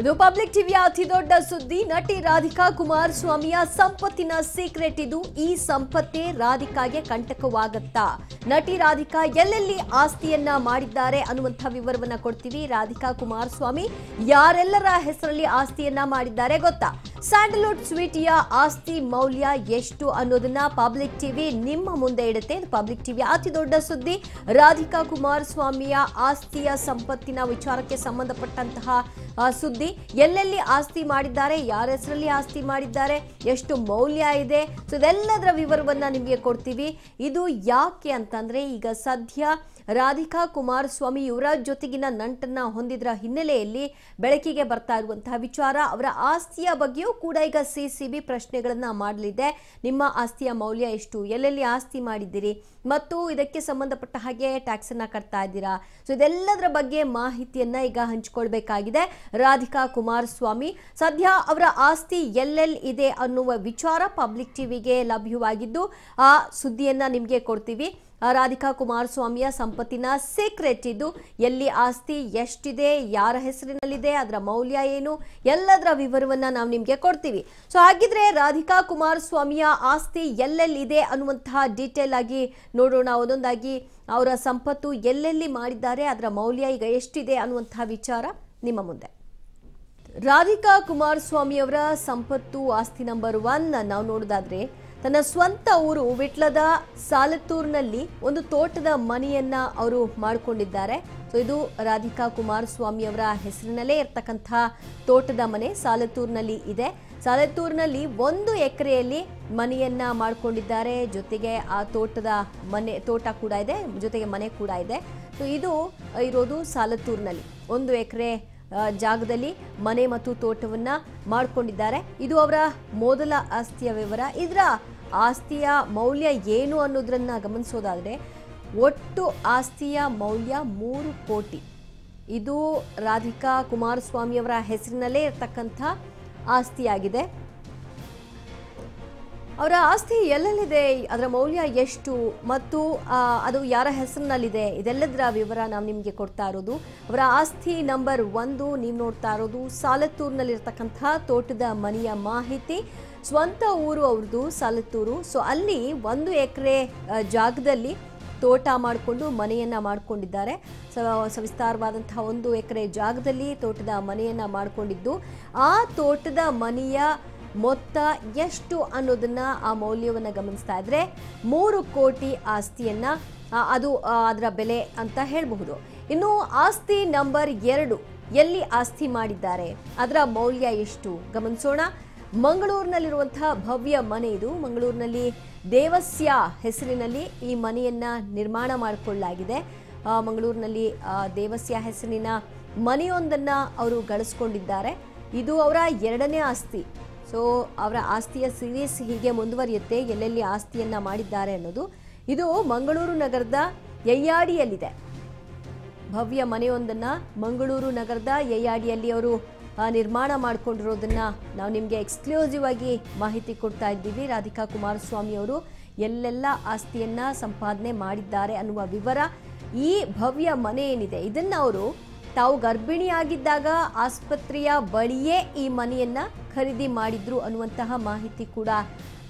ಇದು ಪಬ್ಲಿಕ್ ಟಿವಿಯ ಅತಿ ದೊಡ್ಡ ಸುದ್ದಿ. ನಟಿ ರಾಧಿಕಾ ಕುಮಾರಸ್ವಾಮಿಯ ಸಂಪತ್ತಿನ ಸೀಕ್ರೆಟ್ ಇದು. ಈ ಸಂಪತ್ತೇ ರಾಧಿಕಾಗೆ ಕಂಟಕವಾಗುತ್ತಾ? ನಟಿ ರಾಧಿಕಾ ಎಲ್ಲೆಲ್ಲಿ ಆಸ್ತಿಯನ್ನ ಮಾಡಿದ್ದಾರೆ ಅನ್ನುವಂತ ವಿವರವನ್ನ ಕೊಡ್ತೀವಿ. ರಾಧಿಕಾ ಕುಮಾರಸ್ವಾಮಿ ಯಾರೆಲ್ಲರ ಹೆಸರಲ್ಲಿ ಆಸ್ತಿಯನ್ನ ಮಾಡಿದ್ದಾರೆ ಗೊತ್ತಾ? ಸ್ಯಾಂಡಲ್ವುಡ್ ಸ್ವೀಟಿಯ ಆಸ್ತಿ ಮೌಲ್ಯ ಎಷ್ಟು ಅನ್ನೋದನ್ನ ಪಬ್ಲಿಕ್ ಟಿವಿ ನಿಮ್ಮ ಮುಂದೆ ಇಡುತ್ತೆ. ಪಬ್ಲಿಕ್ ಟಿವಿಯ ಅತಿ ದೊಡ್ಡ ಸುದ್ದಿ. ರಾಧಿಕಾ ಕುಮಾರಸ್ವಾಮಿಯ ಆಸ್ತಿಯ ಸಂಪತ್ತಿನ ವಿಚಾರಕ್ಕೆ ಸಂಬಂಧಪಟ್ಟಂತಹ ಸುದ್ದಿ. ಎಲ್ಲೆಲ್ಲಿ ಆಸ್ತಿ ಮಾಡಿದ್ದಾರೆ, ಯಾರ ಹೆಸರಲ್ಲಿ ಆಸ್ತಿ ಮಾಡಿದ್ದಾರೆ, ಎಷ್ಟು ಮೌಲ್ಯ ಇದೆ, ಸೊ ಇದೆಲ್ಲದರ ವಿವರವನ್ನ ನಿಮಗೆ ಕೊಡ್ತೀವಿ. ಇದು ಯಾಕೆ ಅಂತಂದ್ರೆ ಈಗ ಸದ್ಯ ರಾಧಿಕಾ ಕುಮಾರಸ್ವಾಮಿ ಯುವರಾಜ್ ಜೊತೆಗಿನ ನಂಟನ್ನ ಹೊಂದಿದ್ರ ಹಿನ್ನೆಲೆಯಲ್ಲಿ ಬೆಳಕಿಗೆ ಬರ್ತಾ ಇರುವಂತಹ ವಿಚಾರ. ಅವರ ಆಸ್ತಿಯ ಬಗ್ಗೆಯೂ ಕೂಡ ಈಗ ಸಿಸಿಬಿ ಪ್ರಶ್ನೆಗಳನ್ನ ಮಾಡಲಿದೆ. ನಿಮ್ಮ ಆಸ್ತಿಯ ಮೌಲ್ಯ ಎಷ್ಟು, ಎಲ್ಲೆಲ್ಲಿ ಆಸ್ತಿ ಮಾಡಿದ್ದೀರಿ ಮತ್ತು ಇದಕ್ಕೆ ಸಂಬಂಧಪಟ್ಟ ಹಾಗೆ ಟ್ಯಾಕ್ಸ್ ಅನ್ನ ಕಟ್ತಾ ಇದ್ದೀರಾ, ಸೊ ಇದೆಲ್ಲದರ ಬಗ್ಗೆ ಮಾಹಿತಿಯನ್ನ ಈಗ ಹಂಚಿಕೊಳ್ಬೇಕಾಗಿದೆ. ರಾಧಿಕಾ ಕುಮಾರಸ್ವಾಮಿ ಸದ್ಯ ಅವರ ಆಸ್ತಿ ಎಲ್ಲೆಲ್ಲಿ ಇದೆ ಅನ್ನುವ ವಿಚಾರ ಪಬ್ಲಿಕ್ ಟಿವಿಗೆ ಲಭ್ಯವಾಗಿದ್ದು ಆ ಸುದ್ದಿಯನ್ನ ನಿಮಗೆ ಕೊಡ್ತೀವಿ. ರಾಧಿಕಾ ಕುಮಾರಸ್ವಾಮಿಯ ಸಂಪತ್ತಿನ ಸೀಕ್ರೆಟ್ ಇದು. ಎಲ್ಲಿ ಆಸ್ತಿ ಎಷ್ಟಿದೆ, ಯಾರ ಹೆಸರಿನಲ್ಲಿದೆ, ಅದರ ಮೌಲ್ಯ ಏನು, ಎಲ್ಲದರ ವಿವರವನ್ನು ನಾವು ನಿಮಗೆ ಕೊಡ್ತೀವಿ. ಸೊ ಹಾಗಿದ್ರೆ ರಾಧಿಕಾ ಕುಮಾರಸ್ವಾಮಿಯ ಆಸ್ತಿ ಎಲ್ಲೆಲ್ಲಿದೆ ಅನ್ನುವಂತಹ ಡೀಟೇಲ್ ಆಗಿ ನೋಡೋಣ. ಒಂದೊಂದಾಗಿ ಅವರ ಸಂಪತ್ತು ಎಲ್ಲೆಲ್ಲಿ ಮಾಡಿದ್ದಾರೆ, ಅದರ ಮೌಲ್ಯ ಈಗ ಎಷ್ಟಿದೆ ಅನ್ನುವಂತಹ ವಿಚಾರ ನಿಮ್ಮ ಮುಂದೆ. ರಾಧಿಕಾ ಕುಮಾರಸ್ವಾಮಿಯವರ ಸಂಪತ್ತು ಆಸ್ತಿ ನಂಬರ್ 1 ನಾವು ನೋಡೋದಾದ್ರೆ ತನ್ನ ಸ್ವಂತ ಊರು ವಿಟ್ಲದ ಸಾಲತ್ತೂರಿನಲ್ಲಿ ಒಂದು ತೋಟದ ಮನೆಯನ್ನ ಅವರು ಮಾಡಿಕೊಂಡಿದ್ದಾರೆ. ಸೊ ಇದು ರಾಧಿಕಾ ಕುಮಾರಸ್ವಾಮಿಯವರ ಹೆಸರಿನಲ್ಲೇ ಇರ್ತಕ್ಕಂಥ ತೋಟದ ಮನೆ ಸಾಲತ್ತೂರಿನಲ್ಲಿ ಇದೆ. ಸಾಲತ್ತೂರಿನಲ್ಲಿ 1 ಎಕರೆಯಲ್ಲಿ ಮನೆಯನ್ನ ಮಾಡಿಕೊಂಡಿದ್ದಾರೆ. ಜೊತೆಗೆ ಆ ತೋಟ ಕೂಡ ಇದೆ, ಜೊತೆಗೆ ಮನೆ ಕೂಡ ಇದೆ. ಸೊ ಇದು ಇರೋದು ಸಾಲತ್ತೂರಿನಲ್ಲಿ 1 ಎಕರೆ ಜಾಗದಲ್ಲಿ ಮನೆ ಮತ್ತು ತೋಟವನ್ನು ಮಾಡಿಕೊಂಡಿದ್ದಾರೆ. ಇದು ಅವರ ಮೊದಲ ಆಸ್ತಿಯ ವಿವರ. ಇದರ ಆಸ್ತಿಯ ಮೌಲ್ಯ ಏನು ಅನ್ನೋದನ್ನು ಗಮನಿಸೋದಾದರೆ ಒಟ್ಟು ಆಸ್ತಿಯ ಮೌಲ್ಯ 3 ಕೋಟಿ. ಇದು ರಾಧಿಕಾ ಕುಮಾರಸ್ವಾಮಿಯವರ ಹೆಸರಿನಲ್ಲೇ ಇರತಕ್ಕಂಥ ಆಸ್ತಿಯಾಗಿದೆ. ಅವರ ಆಸ್ತಿ ಎಲ್ಲೆಲ್ಲಿದೆ, ಅದರ ಮೌಲ್ಯ ಎಷ್ಟು ಮತ್ತು ಅದು ಯಾರ ಹೆಸರಿನಲ್ಲಿದೆ, ಇದೆಲ್ಲದರ ವಿವರ ನಾವು ನಿಮಗೆ ಕೊಡ್ತಾ ಇರೋದು. ಅವರ ಆಸ್ತಿ ನಂಬರ್ 1 ನೀವು ನೋಡ್ತಾ ಇರೋದು ಸಾಲತ್ತೂರಿನಲ್ಲಿರ್ತಕ್ಕಂಥ ತೋಟದ ಮನೆಯ ಮಾಹಿತಿ. ಸ್ವಂತ ಊರು ಅವ್ರದ್ದು ಸಾಲತ್ತೂರು. ಸೊ ಅಲ್ಲಿ 1 ಎಕರೆ ಜಾಗದಲ್ಲಿ ತೋಟ ಮಾಡಿಕೊಂಡು ಮನೆಯನ್ನು ಮಾಡಿಕೊಂಡಿದ್ದಾರೆ. ಸವಿಸ್ತಾರವಾದಂತಹ 1 ಎಕರೆ ಜಾಗದಲ್ಲಿ ತೋಟದ ಮನೆಯನ್ನು ಮಾಡಿಕೊಂಡಿದ್ದು ಆ ತೋಟದ ಮನೆಯ ಮೊತ್ತ ಎಷ್ಟು ಅನ್ನೋದನ್ನ ಆ ಮೌಲ್ಯವನ್ನು ಗಮನಿಸ್ತಾ ಇದ್ರೆ 3 ಕೋಟಿ ಆಸ್ತಿಯನ್ನ ಅದು ಅದರ ಬೆಲೆ ಅಂತ ಹೇಳಬಹುದು. ಇನ್ನು ಆಸ್ತಿ ನಂಬರ್ 2 ಎಲ್ಲಿ ಆಸ್ತಿ ಮಾಡಿದ್ದಾರೆ, ಅದರ ಮೌಲ್ಯ ಎಷ್ಟು ಗಮನಿಸೋಣ. ಮಂಗಳೂರಿನಲ್ಲಿರುವಂತಹ ಭವ್ಯ ಮನೆ ಇದು. ಮಂಗಳೂರಿನಲ್ಲಿ ದೇವಸ್ಯ ಹೆಸರಿನಲ್ಲಿ ಈ ಮನೆಯನ್ನ ನಿರ್ಮಾಣ ಮಾಡಿಕೊಳ್ಳಲಾಗಿದೆ. ಮಂಗಳೂರಿನಲ್ಲಿ ದೇವಸ್ಯ ಹೆಸರಿನ ಮನೆಯೊಂದನ್ನ ಅವರು ಗಳಿಸ್ಕೊಂಡಿದ್ದಾರೆ. ಇದು ಅವರ 2ನೇ ಆಸ್ತಿ. ಸೊ ಅವರ ಆಸ್ತಿಯ ಸೀರೀಸ್ ಹೀಗೆ ಮುಂದುವರಿಯುತ್ತೆ, ಎಲ್ಲೆಲ್ಲಿ ಆಸ್ತಿಯನ್ನು ಮಾಡಿದ್ದಾರೆ ಅನ್ನೋದು. ಇದು ಮಂಗಳೂರು ನಗರದ ಯಯ್ಯಾಡಿಯಲ್ಲಿದೆ. ಭವ್ಯ ಮನೆಯೊಂದನ್ನು ಮಂಗಳೂರು ನಗರದ ಯಯ್ಯಾಡಿಯಲ್ಲಿ ಅವರು ನಿರ್ಮಾಣ ಮಾಡಿಕೊಂಡಿರೋದನ್ನು ನಾವು ನಿಮಗೆ ಎಕ್ಸ್ಕ್ಲೂಸಿವ್ ಆಗಿ ಮಾಹಿತಿ ಕೊಡ್ತಾ ಇದ್ದೀವಿ. ರಾಧಿಕಾ ಕುಮಾರಸ್ವಾಮಿಯವರು ಎಲ್ಲೆಲ್ಲ ಆಸ್ತಿಯನ್ನು ಸಂಪಾದನೆ ಮಾಡಿದ್ದಾರೆ ಅನ್ನುವ ವಿವರ. ಈ ಭವ್ಯ ಮನೆ ಏನಿದೆ ಇದನ್ನು ಅವರು ತಾವು ಗರ್ಭಿಣಿಯಾಗಿದ್ದಾಗ ಆಸ್ಪತ್ರೆಯ ಬಳಿಯೇ ಈ ಮನೆಯನ್ನು ಖರೀದಿ ಮಾಡಿದ್ರು ಅನ್ನುವಂತಹ ಮಾಹಿತಿ ಕೂಡ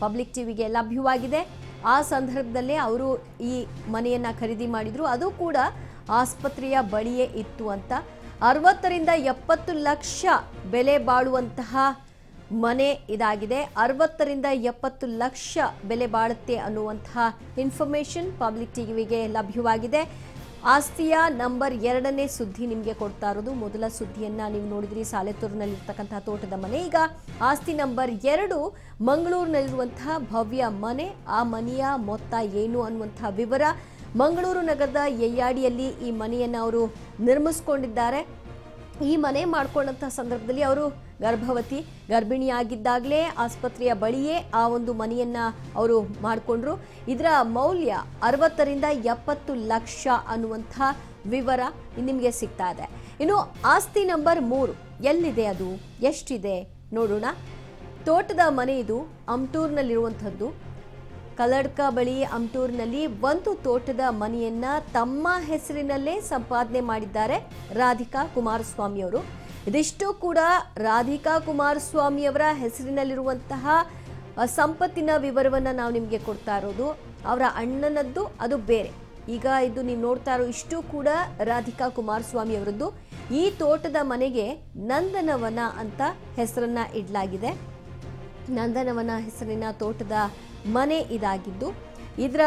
ಪಬ್ಲಿಕ್ ಟಿವಿಗೆ ಲಭ್ಯವಾಗಿದೆ. ಆ ಸಂದರ್ಭದಲ್ಲೇ ಅವರು ಈ ಮನೆಯನ್ನು ಖರೀದಿ ಮಾಡಿದ್ರು, ಅದು ಕೂಡ ಆಸ್ಪತ್ರೆಯ ಬಳಿಯೇ ಇತ್ತು ಅಂತ. 60 ಲಕ್ಷ ಬೆಲೆ ಬಾಳುವಂತಹ ಮನೆ ಇದಾಗಿದೆ. 60 ಲಕ್ಷ ಬೆಲೆ ಬಾಳುತ್ತೆ ಅನ್ನುವಂತಹ ಇನ್ಫಾರ್ಮೇಷನ್ ಪಬ್ಲಿಕ್ ಟಿವಿಗೆ ಲಭ್ಯವಾಗಿದೆ. ಆಸ್ತಿಯ ನಂಬರ್ 2ನೇ ಸುದ್ದಿ ನಿಮಗೆ ಕೊಡ್ತಾ ಇರೋದು. ಮೊದಲ ಸುದ್ದಿಯನ್ನು ನೀವು ನೋಡಿದ್ರಿ ಸಾಲೆತ್ತೂರಿನಲ್ಲಿರ್ತಕ್ಕಂತಹ ತೋಟದ ಮನೆ. ಈಗ ಆಸ್ತಿ ನಂಬರ್ 2 ಮಂಗಳೂರಿನಲ್ಲಿರುವಂತಹ ಭವ್ಯ ಮನೆ. ಆ ಮನೆಯ ಮೊತ್ತ ಏನು ಅನ್ನುವಂತಹ ವಿವರ. ಮಂಗಳೂರು ನಗರದ ಯಯ್ಯಾಡಿಯಲ್ಲಿ ಈ ಮನೆಯನ್ನು ಅವರು ನಿರ್ಮಿಸ್ಕೊಂಡಿದ್ದಾರೆ. ಈ ಮನೆ ಮಾಡಿಕೊಂಡಂತಹ ಸಂದರ್ಭದಲ್ಲಿ ಅವರು ಗರ್ಭಿಣಿಯಾಗಿದ್ದಾಗಲೇ ಆಸ್ಪತ್ರೆಯ ಬಳಿಯೇ ಆ ಒಂದು ಮನೆಯನ್ನು ಅವರು ಮಾಡಿಕೊಂಡ್ರು. ಇದರ ಮೌಲ್ಯ 60 ಲಕ್ಷ ಅನ್ನುವಂಥ ವಿವರ ನಿಮಗೆ ಸಿಗ್ತಾ ಇದೆ. ಇನ್ನು ಆಸ್ತಿ ನಂಬರ್ 3 ಎಲ್ಲಿದೆ, ಅದು ಎಷ್ಟಿದೆ ನೋಡೋಣ. ತೋಟದ ಮನೆ ಇದು ಅಮ್ಟೂರ್ನಲ್ಲಿರುವಂಥದ್ದು. ಕಲ್ಲಡ್ಕ ಬಳಿ ಅಮ್ಟೂರ್ನಲ್ಲಿ ಒಂದು ತೋಟದ ಮನೆಯನ್ನು ತಮ್ಮ ಹೆಸರಿನಲ್ಲೇ ಸಂಪಾದನೆ ಮಾಡಿದ್ದಾರೆ ರಾಧಿಕಾ ಕುಮಾರಸ್ವಾಮಿಯವರು. ಇದಿಷ್ಟು ಕೂಡ ರಾಧಿಕಾ ಕುಮಾರಸ್ವಾಮಿ ಅವರ ಹೆಸರಿನಲ್ಲಿರುವಂತಹ ಸಂಪತ್ತಿನ ವಿವರವನ್ನ ನಾವು ನಿಮಗೆ ಕೊಡ್ತಾ ಇರೋದು. ಅವರ ಅಣ್ಣನದ್ದು ಅದು ಬೇರೆ. ಈಗ ಇದು ನೀವು ನೋಡ್ತಾ ಇರೋ ಇಷ್ಟು ಕೂಡ ರಾಧಿಕಾ ಕುಮಾರಸ್ವಾಮಿ ಅವರದ್ದು. ಈ ತೋಟದ ಮನೆಗೆ ನಂದನವನ ಅಂತ ಹೆಸರನ್ನ ಇಡಲಾಗಿದೆ. ನಂದನವನ ಹೆಸರಿನ ತೋಟದ ಮನೆ ಇದಾಗಿದ್ದು, ಇದರ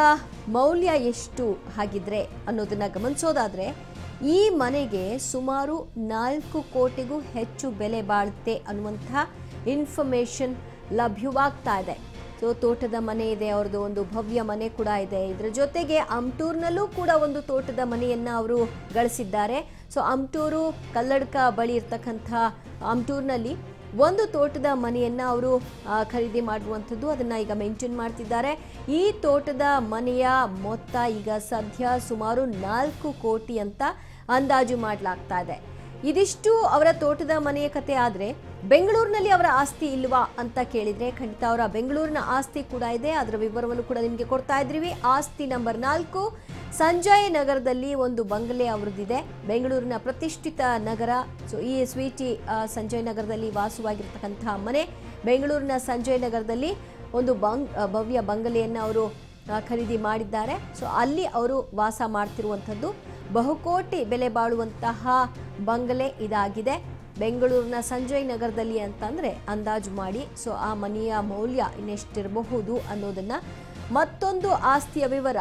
ಮೌಲ್ಯ ಎಷ್ಟು ಹಾಗಿದ್ರೆ ಅನ್ನೋದನ್ನ ಗಮನಿಸೋದಾದ್ರೆ ಈ ಮನೆಗೆ ಸುಮಾರು 4 ಕೋಟಿಗೂ ಹೆಚ್ಚು ಬೆಲೆ ಬಾಳುತ್ತೆ ಅನ್ನುವಂತಹ ಇನ್ಫಾರ್ಮೇಷನ್ ಲಭ್ಯವಾಗ್ತಾ ಇದೆ. ಸೊ ತೋಟದ ಮನೆ ಇದೆ, ಅವ್ರದ್ದು ಒಂದು ಭವ್ಯ ಮನೆ ಕೂಡ ಇದೆ. ಇದರ ಜೊತೆಗೆ ಅಮ್ಟೂರ್ನಲ್ಲೂ ಕೂಡ ಒಂದು ತೋಟದ ಮನೆಯನ್ನು ಅವರು ಗಳಿಸಿದ್ದಾರೆ. ಸೊ ಅಮ್ಟೂರು ಕಲ್ಲಡ್ಕ ಬಳಿ ಇರ್ತಕ್ಕಂಥ ಅಮ್ಟೂರ್ನಲ್ಲಿ ಒಂದು ತೋಟದ ಮನೆಯನ್ನು ಅವರು ಖರೀದಿ ಮಾಡುವಂಥದ್ದು, ಅದನ್ನು ಈಗ ಮೆಂಟೇನ್ ಮಾಡ್ತಿದ್ದಾರೆ. ಈ ತೋಟದ ಮನೆಯ ಮೊತ್ತ ಈಗ ಸದ್ಯ ಸುಮಾರು 4 ಕೋಟಿ ಅಂತ ಅಂದಾಜು ಮಾಡಲಾಗ್ತಾ ಇದೆ. ಇದಿಷ್ಟು ಅವರ ತೋಟದ ಮನೆಯ ಕತೆ ಆದರೆ, ಬೆಂಗಳೂರಿನಲ್ಲಿ ಅವರ ಆಸ್ತಿ ಇಲ್ವಾ ಅಂತ ಕೇಳಿದರೆ ಖಂಡಿತ ಅವರ ಬೆಂಗಳೂರಿನ ಆಸ್ತಿ ಕೂಡ ಇದೆ. ಅದರ ವಿವರವನ್ನು ಕೂಡ ನಿಮಗೆ ಕೊಡ್ತಾ ಇದ್ದೀವಿ. ಆಸ್ತಿ ನಂಬರ್ 4 ಸಂಜಯ್ ನಗರದಲ್ಲಿ ಒಂದು ಬಂಗಲೆ ಅವರದಿದೆ. ಬೆಂಗಳೂರಿನ ಪ್ರತಿಷ್ಠಿತ ನಗರ. ಸೊ ಈ ಸ್ವೀಟಿ ಸಂಜಯ್ ನಗರದಲ್ಲಿ ವಾಸವಾಗಿರ್ತಕ್ಕಂತಹ ಮನೆ. ಬೆಂಗಳೂರಿನ ಸಂಜಯ್ ನಗರದಲ್ಲಿ ಒಂದು ಭವ್ಯ ಬಂಗಲೆಯನ್ನು ಅವರು ಖರೀದಿ ಮಾಡಿದ್ದಾರೆ. ಸೊ ಅಲ್ಲಿ ಅವರು ವಾಸ ಮಾಡ್ತಿರುವಂಥದ್ದು. ಬಹುಕೋಟಿ ಬೆಲೆ ಬಾಳುವಂತಹ ಬಂಗಲೆ ಇದಾಗಿದೆ ಬೆಂಗಳೂರಿನ ಸಂಜಯ್ ನಗರದಲ್ಲಿ ಅಂತಂದರೆ ಅಂದಾಜು ಮಾಡಿ. ಸೊ ಆ ಮನೆಯ ಮೌಲ್ಯ ಇನ್ನೆಷ್ಟಿರಬಹುದು ಅನ್ನೋದನ್ನು. ಮತ್ತೊಂದು ಆಸ್ತಿಯ ವಿವರ,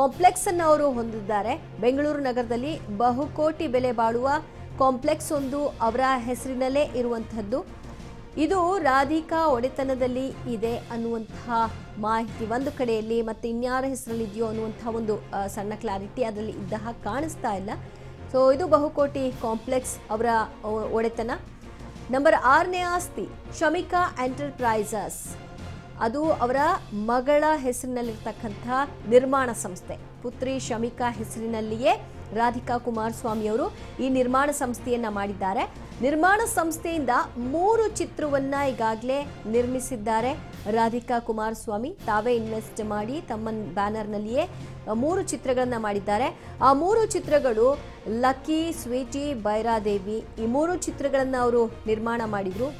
ಕಾಂಪ್ಲೆಕ್ಸನ್ನು ಅವರು ಹೊಂದಿದ್ದಾರೆ. ಬೆಂಗಳೂರು ನಗರದಲ್ಲಿ ಬಹುಕೋಟಿ ಬೆಲೆ ಬಾಳುವ ಕಾಂಪ್ಲೆಕ್ಸ್ ಒಂದು ಅವರ ಹೆಸರಿನಲ್ಲೇ ಇರುವಂಥದ್ದು. ಇದು ರಾಧಿಕಾ ಒಡೆತನದಲ್ಲಿ ಇದೆ ಅನ್ನುವಂತಹ ಮಾಹಿತಿ ಒಂದು ಕಡೆಯಲ್ಲಿ, ಮತ್ತು ಇನ್ಯಾರ ಹೆಸರಲ್ಲಿದೆಯೋ ಅನ್ನುವಂತಹ ಒಂದು ಸಣ್ಣ ಕ್ಲಾರಿಟಿ ಅದರಲ್ಲಿ ಇದ್ದ ಹಾಗೆ ಕಾಣಿಸ್ತಾ ಇಲ್ಲ. ಸೊ ಇದು ಬಹುಕೋಟಿ ಕಾಂಪ್ಲೆಕ್ಸ್ ಅವರ ಒಡೆತನ. ನಂಬರ್ 6ನೇ ಆಸ್ತಿ ಶಮಿಕಾ ಎಂಟರ್ಪ್ರೈಸಸ್, ಅದು ಅವರ ಮಗಳ ಹೆಸರಿನಲ್ಲಿರ್ತಕ್ಕಂಥ ನಿರ್ಮಾಣ ಸಂಸ್ಥೆ. ಪುತ್ರಿ ಶಮಿಕಾ ಹೆಸರಿನಲ್ಲಿಯೇ ರಾಧಿಕಾ ಕುಮಾರಸ್ವಾಮಿಯವರು ಈ ನಿರ್ಮಾಣ ಸಂಸ್ಥೆಯನ್ನು ಮಾಡಿದ್ದಾರೆ. ನಿರ್ಮಾಣ ಸಂಸ್ಥೆಯಿಂದ 3 ಚಿತ್ರವನ್ನು ಈಗಾಗಲೇ ನಿರ್ಮಿಸಿದ್ದಾರೆ ರಾಧಿಕಾ ಕುಮಾರಸ್ವಾಮಿ. ತಾವೇ ಇನ್ವೆಸ್ಟ್ ಮಾಡಿ ತಮ್ಮ ಬ್ಯಾನರ್ನಲ್ಲಿಯೇ 3 ಚಿತ್ರಗಳನ್ನು ಮಾಡಿದ್ದಾರೆ. ಆ 3 ಚಿತ್ರಗಳು ಲಕ್ಕಿ, ಸ್ವೀಟಿ, ಬೈರಾದೇವಿ. ಈ 3 ಚಿತ್ರಗಳನ್ನು ಅವರು ನಿರ್ಮಾಣ ಮಾಡಿದರು.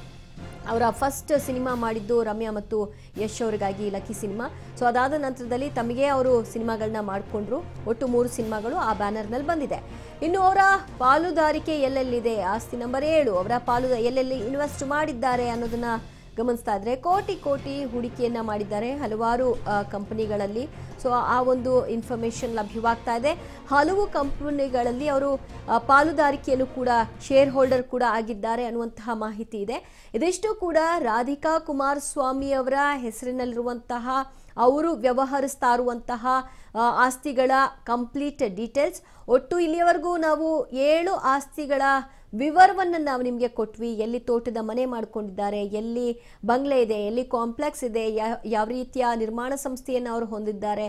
ಅವರ ಫಸ್ಟ್ ಸಿನಿಮಾ ಮಾಡಿದ್ದು ರಮ್ಯಾ ಮತ್ತು ಯಶ್ ಅವರಿಗಾಗಿ ಲಕ್ಕಿ ಸಿನಿಮಾ. ಸೊ ಅದಾದ ನಂತರದಲ್ಲಿ ತಮಗೆ ಅವರು ಸಿನಿಮಾಗಳನ್ನ ಮಾಡಿಕೊಂಡ್ರು. ಒಟ್ಟು 3 ಸಿನಿಮಾಗಳು ಆ ಬ್ಯಾನರ್ನಲ್ಲಿ ಬಂದಿದೆ. ಇನ್ನು ಅವರ ಪಾಲುದಾರಿಕೆ ಎಲ್ಲೆಲ್ಲಿದೆ, ಆಸ್ತಿ ನಂಬರ್ 7 ಅವರ ಎಲ್ಲೆಲ್ಲಿ ಇನ್ವೆಸ್ಟ್ ಮಾಡಿದ್ದಾರೆ ಅನ್ನೋದನ್ನು ಗಮನಿಸ್ತಾ ಇದ್ದರೆ ಕೋಟಿ ಕೋಟಿ ಹೂಡಿಕೆಯನ್ನು ಮಾಡಿದ್ದಾರೆ ಹಲವಾರು ಕಂಪನಿಗಳಲ್ಲಿ. ಸೊ ಆ ಒಂದು ಇನ್ಫಾರ್ಮೇಷನ್ ಲಭ್ಯವಾಗ್ತಾ ಇದೆ. ಹಲವು ಕಂಪನಿಗಳಲ್ಲಿ ಅವರು ಪಾಲುದಾರಿಕೆಯನ್ನು ಕೂಡ, ಶೇರ್ ಹೋಲ್ಡರ್ ಕೂಡ ಆಗಿದ್ದಾರೆ ಅನ್ನುವಂತಹ ಮಾಹಿತಿ ಇದೆ. ಇದಿಷ್ಟು ಕೂಡ ರಾಧಿಕಾ ಕುಮಾರಸ್ವಾಮಿ ಅವರ ಹೆಸರಿನಲ್ಲಿರುವಂತಹ ಅವರು ವ್ಯವಹರಿಸ್ತಾ ಇರುವಂತಹ ಆಸ್ತಿಗಳ ಕಂಪ್ಲೀಟ್ ಡೀಟೇಲ್ಸ್. ಒಟ್ಟು ಇಲ್ಲಿಯವರೆಗೂ ನಾವು 7 ಆಸ್ತಿಗಳ ವಿವರವನ್ನು ನಾವು ನಿಮಗೆ ಕೊಟ್ವಿ. ಎಲ್ಲಿ ತೋಟದ ಮನೆ ಮಾಡಿಕೊಂಡಿದ್ದಾರೆ, ಎಲ್ಲಿ ಬಂಗ್ಲೆ ಇದೆ, ಎಲ್ಲಿ ಕಾಂಪ್ಲೆಕ್ಸ್ ಇದೆ, ಯಾವ ರೀತಿಯ ನಿರ್ಮಾಣ ಸಂಸ್ಥೆಯನ್ನು ಅವರು ಹೊಂದಿದ್ದಾರೆ,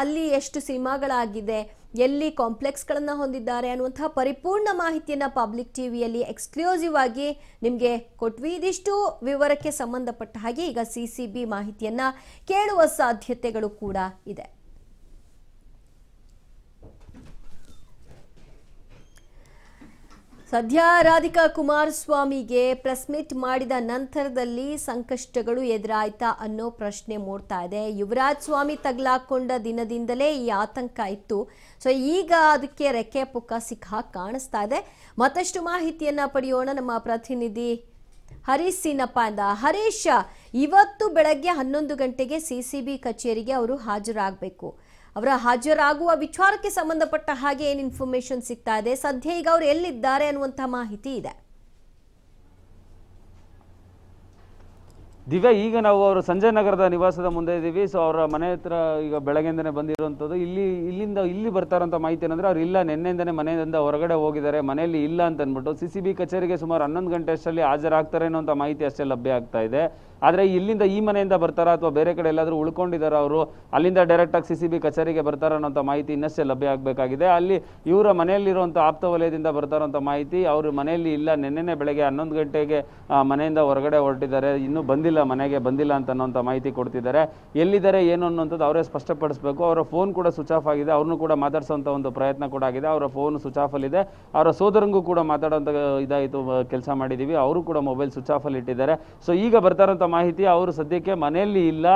ಅಲ್ಲಿ ಎಷ್ಟು ಸಿನಿಮಾಗಳಾಗಿದೆ, ಎಲ್ಲಿ ಕಾಂಪ್ಲೆಕ್ಸ್ಗಳನ್ನು ಹೊಂದಿದ್ದಾರೆ ಅನ್ನುವಂತಹ ಪರಿಪೂರ್ಣ ಮಾಹಿತಿಯನ್ನು ಪಬ್ಲಿಕ್ ಟಿ ವಿಯಲ್ಲಿ ಎಕ್ಸ್ಕ್ಲೂಸಿವ್ ಆಗಿ ನಿಮಗೆ ಕೊಟ್ವಿ. ಇದಿಷ್ಟು ವಿವರಕ್ಕೆ ಸಂಬಂಧಪಟ್ಟ ಹಾಗೆ ಈಗ CCB ಮಾಹಿತಿಯನ್ನು ಕೇಳುವ ಸಾಧ್ಯತೆಗಳು ಕೂಡ ಇದೆ. ಸದ್ಯ ರಾಧಿಕಾ ಕುಮಾರಸ್ವಾಮಿಗೆ ಪ್ರೆಸ್ ಮೀಟ್ ಮಾಡಿದ ನಂತರದಲ್ಲಿ ಸಂಕಷ್ಟಗಳು ಎದುರಾಯ್ತಾ ಅನ್ನೋ ಪ್ರಶ್ನೆ ಮೂಡ್ತಾ ಇದೆ. ಯುವರಾಜ್ ಸ್ವಾಮಿ ತಗಲಾಕೊಂಡ ದಿನದಿಂದಲೇ ಈ ಆತಂಕ ಇತ್ತು. ಸೊ ಈಗ ಅದಕ್ಕೆ ರೆಕ್ಕೆ ಪುಕ್ಕ ಸಿಕ್ಕ ಕಾಣಿಸ್ತಾ ಇದೆ. ಮತ್ತಷ್ಟು ಮಾಹಿತಿಯನ್ನು ಪಡೆಯೋಣ ನಮ್ಮ ಪ್ರತಿನಿಧಿ ಹರೀಶ್ ಸೀನಪ್ಪ ಇಂದ. ಹರೀಶ್, ಇವತ್ತು ಬೆಳಗ್ಗೆ 11 ಗಂಟೆಗೆ CCB ಕಚೇರಿಗೆ ಅವರು ಹಾಜರಾಗಬೇಕು. ಅವರ ಹಾಜರಾಗುವ ವಿಚಾರಕ್ಕೆ ಸಂಬಂಧಪಟ್ಟ ಹಾಗೆ ಏನು ಇನ್ಫಾರ್ಮೇಶನ್ ಸಿಗ್ತಾ ಇದೆ, ಸದ್ಯ ಈಗ ಅವರು ಎಲ್ಲಿದ್ದಾರೆ ಅನ್ನುವಂತಹ ಮಾಹಿತಿ ಇದೆ? ದಿವ್ಯಾ, ಈಗ ನಾವು ಅವರು ಸಂಜಯ್ ನಗರದ ನಿವಾಸದ ಮುಂದೆ ಇದ್ದೀವಿ. ಸೊ ಅವರ ಮನೆ ಹತ್ರ ಈಗ ಬೆಳಗ್ಗೆಯಿಂದನೇ ಬಂದಿರುವಂಥದ್ದು. ಇಲ್ಲಿಂದ ಬರ್ತಾ ಇರೋಂಥ ಮಾಹಿತಿ ಏನಂದರೆ, ಅವ್ರು ಇಲ್ಲ, ನಿನ್ನೆಯಿಂದನೇ ಮನೆಯಿಂದ ಹೊರಗಡೆ ಹೋಗಿದ್ದಾರೆ, ಮನೆಯಲ್ಲಿ ಇಲ್ಲ ಅಂತ ಅಂದ್ಬಿಟ್ಟು CCB ಕಚೇರಿಗೆ ಸುಮಾರು 11 ಗಂಟೆ ಅಷ್ಟರಲ್ಲಿ ಹಾಜರಾಗ್ತಾರೆ ಅನ್ನೋಂಥ ಮಾಹಿತಿ ಅಷ್ಟೇ ಲಭ್ಯ ಆಗ್ತಾ ಇದೆ. ಆದರೆ ಇಲ್ಲಿಂದ ಈ ಮನೆಯಿಂದ ಬರ್ತಾರಾ ಅಥವಾ ಬೇರೆ ಕಡೆ ಎಲ್ಲಾದರೂ ಉಳ್ಕೊಂಡಿದ್ದಾರೆ ಅವರು ಅಲ್ಲಿಂದ ಡೈರೆಕ್ಟ್ ಆಗಿ ಸಿಸಿಬಿ ಕಚೇರಿಗೆ ಬರ್ತಾರಾ ಅನ್ನೋಂತ ಮಾಹಿತಿ ಇನ್ನಷ್ಟೇ ಲಭ್ಯ ಆಗಬೇಕಾಗಿದೆ. ಅಲ್ಲಿ ಇವರ ಮನೆಯಲ್ಲಿ ಇರುವಂತ ಆಪ್ತ ವಲಯದಿಂದ ಬರ್ತಾರಂತ ಮಾಹಿತಿ ಅವರ ಮನೆಯಲ್ಲಿ ಇಲ್ಲ, ನೆನ್ನೆನೇ ಬೆಳಗ್ಗೆ 11 ಗಂಟೆಗೆ ಮನೆಯಿಂದ ಹೊರಗಡೆ ಹೊರಟಿದ್ದಾರೆ, ಇನ್ನೂ ಬಂದಿಲ್ಲ, ಮನೆಗೆ ಬಂದಿಲ್ಲ ಅಂತ ಅನ್ನೋಂತ ಮಾಹಿತಿ ಕೊಡ್ತಿದ್ದಾರೆ. ಎಲ್ಲಿದ್ದಾರೆ ಏನು ಅನ್ನೋಂತದ್ದು ಅವರೇ ಸ್ಪಷ್ಟಪಡಿಸಬೇಕು. ಅವರ ಫೋನ್ ಕೂಡ ಸ್ವಿಚ್ ಆಫ್ ಆಗಿದೆ, ಅವರನ್ನು ಕೂಡ ಮಾತಾಡಿಸುವಂತ ಒಂದು ಪ್ರಯತ್ನ ಕೂಡ ಆಗಿದೆ, ಅವರ ಫೋನ್ ಸ್ವಿಚ್ ಆಫ್ ಅಲ್ಲಿ ಇದೆ. ಅವರ ಸೋದರಂಗೂ ಕೂಡ ಮಾತಾಡುವಂತ ಇದಾಯಿತು, ಕೆಲಸ ಮಾಡಿದೀವಿ, ಅವರು ಕೂಡ ಮೊಬೈಲ್ ಸ್ವಿಚ್ ಆಫ್ ಅಲ್ಲಿ ಇಟ್ಟಿದ್ದಾರೆ. ಸೊ ಈಗ ಬರ್ತಾರಂತ ಮಾಹಿತಿ ಅವರು ಸದ್ಯಕ್ಕೆ ಮನೆಯಲ್ಲಿ ಇಲ್ಲ,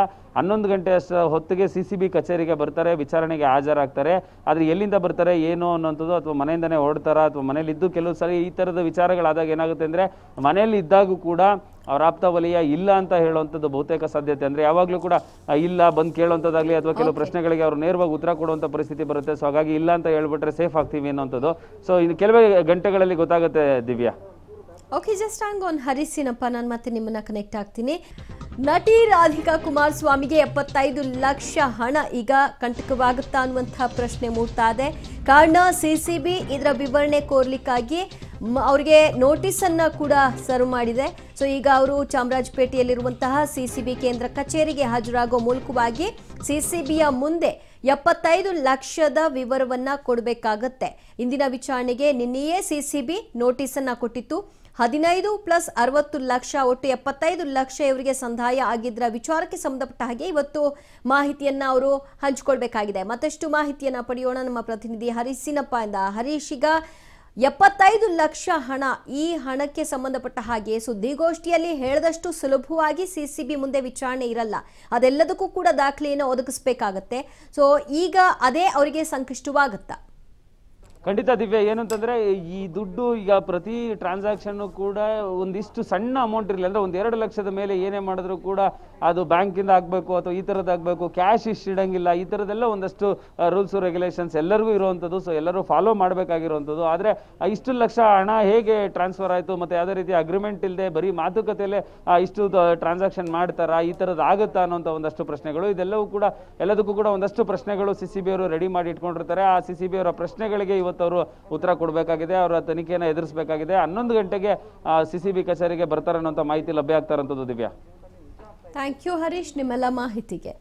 11 ಗಂಟೆ ಅಷ್ಟು ಹೊತ್ತಿಗೆ ಸಿಸಿಬಿ ಕಚೇರಿಗೆ ಬರ್ತಾರೆ, ವಿಚಾರಣೆಗೆ ಹಾಜರಾಗ್ತಾರೆ. ಆದರೆ ಎಲ್ಲಿಂದ ಬರ್ತಾರೆ ಏನು ಅನ್ನೋಂಥದ್ದು ಅಥವಾ ಮನೆಯಿಂದನೇ ಹೊರಡ್ತಾರಾ ಅಥವಾ ಮನೇಲಿ ಇದ್ದು, ಕೆಲವು ಸಲ ಈ ಥರದ ವಿಚಾರಗಳಾದಾಗ ಏನಾಗುತ್ತೆ ಅಂದರೆ ಮನೆಯಲ್ಲಿ ಇದ್ದಾಗೂ ಕೂಡ ಅವ್ರ ಆಪ್ತ ವಲಯ ಇಲ್ಲ ಅಂತ ಹೇಳುವಂಥದ್ದು ಬಹುತೇಕ ಸಾಧ್ಯತೆ. ಅಂದರೆ ಯಾವಾಗಲೂ ಕೂಡ ಇಲ್ಲ ಬಂದು ಕೇಳುವಂಥದ್ದಾಗಲಿ ಅಥವಾ ಕೆಲವು ಪ್ರಶ್ನೆಗಳಿಗೆ ಅವರು ನೇರವಾಗಿ ಉತ್ತರ ಕೊಡುವಂಥ ಪರಿಸ್ಥಿತಿ ಬರುತ್ತೆ. ಸೊ ಹಾಗಾಗಿ ಇಲ್ಲ ಅಂತ ಹೇಳ್ಬಿಟ್ರೆ ಸೇಫ್ ಆಗ್ತೀವಿ ಅನ್ನೋಂಥದ್ದು. ಸೊ ಇನ್ನು ಕೆಲವೇ ಗಂಟೆಗಳಲ್ಲಿ ಗೊತ್ತಾಗುತ್ತೆ Divya. Okay, just hang on ಹರಿಸಿನಪ್ಪ, ನಾನು ಮತ್ತೆ ನಿಮ್ಮನ್ನ ಕನೆಕ್ಟ್ ಆಗ್ತೀನಿ. ನಟಿ ರಾಧಿಕಾ ಕುಮಾರಸ್ವಾಮಿಗೆ 75 ಲಕ್ಷ ಹಣ ಈಗ ಕಂಟಕವಾಗುತ್ತಾ ಅನ್ನುವಂಥ ಪ್ರಶ್ನೆ ಮೂಡ್ತಾ ಇದೆ. ಕಾರಣ ಸಿಸಿಬಿ ಇದರ ವಿವರಣೆ ಕೋರ್ಲಿಕ್ಕಾಗಿ ಅವರಿಗೆ ನೋಟಿಸನ್ನು ಕೂಡ ಸರ್ವ್ ಮಾಡಿದೆ. ಸೊ ಈಗ ಅವರು ಚಾಮರಾಜಪೇಟೆಯಲ್ಲಿರುವಂತಹ ಸಿಸಿಬಿ ಕೇಂದ್ರ ಕಚೇರಿಗೆ ಹಾಜರಾಗೋ ಮೂಲಕವಾಗಿ ಸಿಸಿಬಿಯ ಮುಂದೆ 75 ಲಕ್ಷದ ವಿವರವನ್ನು ಕೊಡಬೇಕಾಗತ್ತೆ. ಇಂದಿನ ವಿಚಾರಣೆಗೆ ನಿನ್ನೆಯೇ ಸಿಸಿಬಿ ನೋಟಿಸನ್ನು ಕೊಟ್ಟಿತ್ತು. 15 ಪ್ಲಸ್ 60 ಲಕ್ಷ ಒಟ್ಟು 75 ಲಕ್ಷ ಇವರಿಗೆ ಸಂದಾಯ ಆಗಿದ್ದರ ವಿಚಾರಕ್ಕೆ ಸಂಬಂಧಪಟ್ಟ ಹಾಗೆ ಇವತ್ತು ಮಾಹಿತಿಯನ್ನು ಅವರು ಹಂಚಿಕೊಳ್ಬೇಕಾಗಿದೆ. ಮತ್ತಷ್ಟು ಮಾಹಿತಿಯನ್ನು ಪಡೆಯೋಣ ನಮ್ಮ ಪ್ರತಿನಿಧಿ ಹರೀಶಿನಪ್ಪ ಇಂದ. ಹರೀಶಿಗ 75 ಲಕ್ಷ ಹಣ, ಈ ಹಣಕ್ಕೆ ಸಂಬಂಧಪಟ್ಟ ಹಾಗೆ ಸುದ್ದಿಗೋಷ್ಠಿಯಲ್ಲಿ ಹೇಳಿದಷ್ಟು ಸುಲಭವಾಗಿ ಸಿಸಿಬಿ ಮುಂದೆ ವಿಚಾರಣೆ ಇರಲ್ಲ, ಅದೆಲ್ಲದಕ್ಕೂ ಕೂಡ ದಾಖಲೆಯನ್ನು ಒದಗಿಸಬೇಕಾಗತ್ತೆ. ಸೊ ಈಗ ಅದೇ ಅವರಿಗೆ ಸಂಕಷ್ಟವಾಗುತ್ತಾ? ಖಂಡಿತ ದಿವ್ಯ, ಏನು ಅಂತಂದರೆ ಈ ದುಡ್ಡು ಈಗ ಪ್ರತಿ ಟ್ರಾನ್ಸಾಕ್ಷನ್ನು ಕೂಡ ಒಂದಿಷ್ಟು ಸಣ್ಣ ಅಮೌಂಟ್ ಇರಲಿ ಅಂದರೆ 1-2 ಲಕ್ಷದ ಮೇಲೆ ಏನೇ ಮಾಡಿದ್ರೂ ಕೂಡ ಅದು ಬ್ಯಾಂಕಿಂದ ಆಗಬೇಕು ಅಥವಾ ಈ ಥರದ್ದಾಗಬೇಕು, ಕ್ಯಾಶ್ ಇಷ್ಟಿಡಂಗಿಲ್ಲ, ಈ ಥರದ್ದೆಲ್ಲ ಒಂದಷ್ಟು ರೂಲ್ಸು ರೆಗ್ಯುಲೇಷನ್ಸ್ ಎಲ್ಲರಿಗೂ ಇರುವಂಥದ್ದು. ಸೊ ಎಲ್ಲರೂ ಫಾಲೋ ಮಾಡಬೇಕಾಗಿರುವಂಥದ್ದು. ಆದರೆ ಇಷ್ಟು ಲಕ್ಷ ಹಣ ಹೇಗೆ ಟ್ರಾನ್ಸ್ಫರ್ ಆಯಿತು ಮತ್ತು ಯಾವುದೇ ರೀತಿ ಅಗ್ರಿಮೆಂಟ್ ಇಲ್ಲದೆ ಬರೀ ಮಾತುಕತೆಯಲ್ಲೇ ಇಷ್ಟು ಟ್ರಾನ್ಸಾಕ್ಷನ್ ಮಾಡ್ತಾರಾ, ಈ ಥರದ್ದು ಆಗುತ್ತಾ ಅನ್ನೋಂಥ ಒಂದಷ್ಟು ಪ್ರಶ್ನೆಗಳು, ಇದೆಲ್ಲವೂ ಕೂಡ ಎಲ್ಲದಕ್ಕೂ ಕೂಡ ಒಂದಷ್ಟು ಪ್ರಶ್ನೆಗಳು ಸಿ ಸಿ ಬಿ ಅವರು ರೆಡಿ ಮಾಡಿ ಇಟ್ಕೊಂಡಿರ್ತಾರೆ. ಆ ಸಿ ಸಿ ಬಿ ಅವರ ಪ್ರಶ್ನೆಗಳಿಗೆ ಅವರು ಉತ್ತರ ಕೊಡಬೇಕಾಗಿದೆ, ಅವರ ತನಿಖೆಯನ್ನು ಎದುರಿಸಬೇಕಾಗಿದೆ. 11 ಗಂಟೆಗೆ ಸಿಸಿಬಿ ಕಚೇರಿಗೆ ಬರ್ತಾರೆ ಅನ್ನೋಂಥ ಮಾಹಿತಿ ಲಭ್ಯ ಆಗ್ತಾರಂಥದ್ದು ದಿವ್ಯಾ. ಥ್ಯಾಂಕ್ ಯು ಹರೀಶ್ ನಿಮ್ಮೆಲ್ಲ ಮಾಹಿತಿಗೆ.